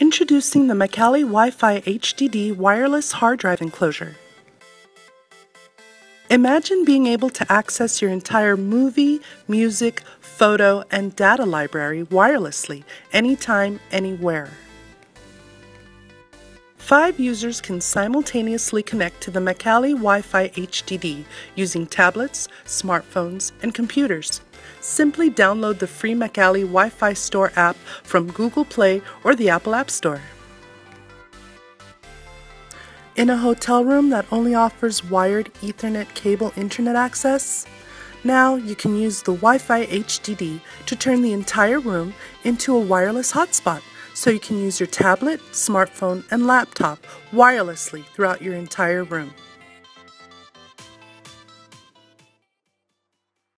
Introducing the Macally Wi-Fi HDD wireless hard drive enclosure. Imagine being able to access your entire movie, music, photo, and data library wirelessly, anytime, anywhere. 5 users can simultaneously connect to the Macally Wi-Fi HDD using tablets, smartphones, and computers. Simply download the free Macally Wi-Fi Store app from Google Play or the Apple App Store. In a hotel room that only offers wired Ethernet cable internet access, now you can use the Wi-Fi HDD to turn the entire room into a wireless hotspot. So you can use your tablet, smartphone, and laptop wirelessly throughout your entire room.